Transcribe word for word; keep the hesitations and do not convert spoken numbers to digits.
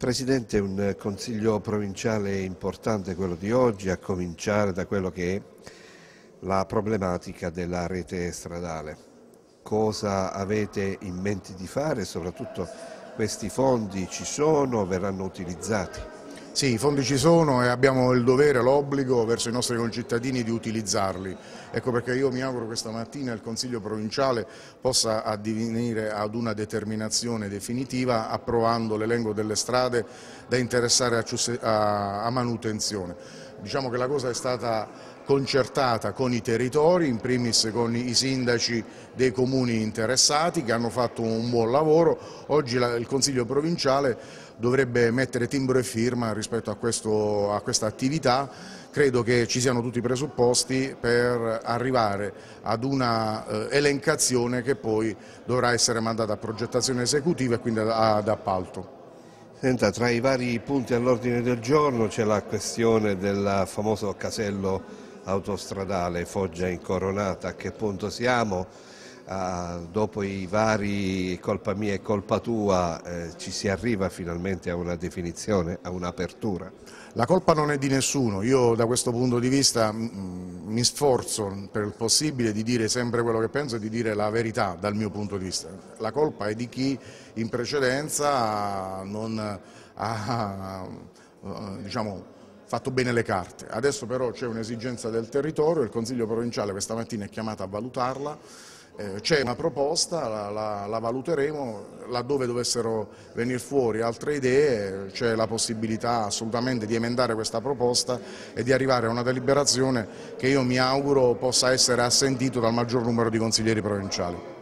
Presidente, un Consiglio provinciale importante quello di oggi, a cominciare da quello che è la problematica della rete stradale. Cosa avete in mente di fare? Soprattutto questi fondi ci sono, verranno utilizzati? Sì, i fondi ci sono e abbiamo il dovere, l'obbligo verso i nostri concittadini di utilizzarli. Ecco perché io mi auguro questa mattina il Consiglio provinciale possa addivenire ad una determinazione definitiva approvando l'elenco delle strade da interessare a manutenzione. Diciamo che la cosa è stata concertata con i territori, in primis con i sindaci dei comuni interessati che hanno fatto un buon lavoro. Oggi il Consiglio provinciale dovrebbe mettere timbro e firma rispetto a, questo, a questa attività. Credo che ci siano tutti i presupposti per arrivare ad una eh, elencazione che poi dovrà essere mandata a progettazione esecutiva e quindi ad, ad appalto. Senta, tra i vari punti all'ordine del giorno c'è la questione del famoso casello autostradale Foggia Incoronata. A che punto siamo? Uh, dopo i vari colpa mia e colpa tua eh, ci si arriva finalmente a una definizione, a un'apertura? La colpa non è di nessuno, io da questo punto di vista mh, mi sforzo per il possibile di dire sempre quello che penso e di dire la verità dal mio punto di vista. La colpa è di chi in precedenza non ha, diciamo, fatto bene le carte. Adesso però c'è un'esigenza del territorio, il Consiglio provinciale questa mattina è chiamato a valutarla. C'è una proposta, la, la, la valuteremo, laddove dovessero venire fuori altre idee c'è la possibilità assolutamente di emendare questa proposta e di arrivare a una deliberazione che io mi auguro possa essere assentito dal maggior numero di consiglieri provinciali.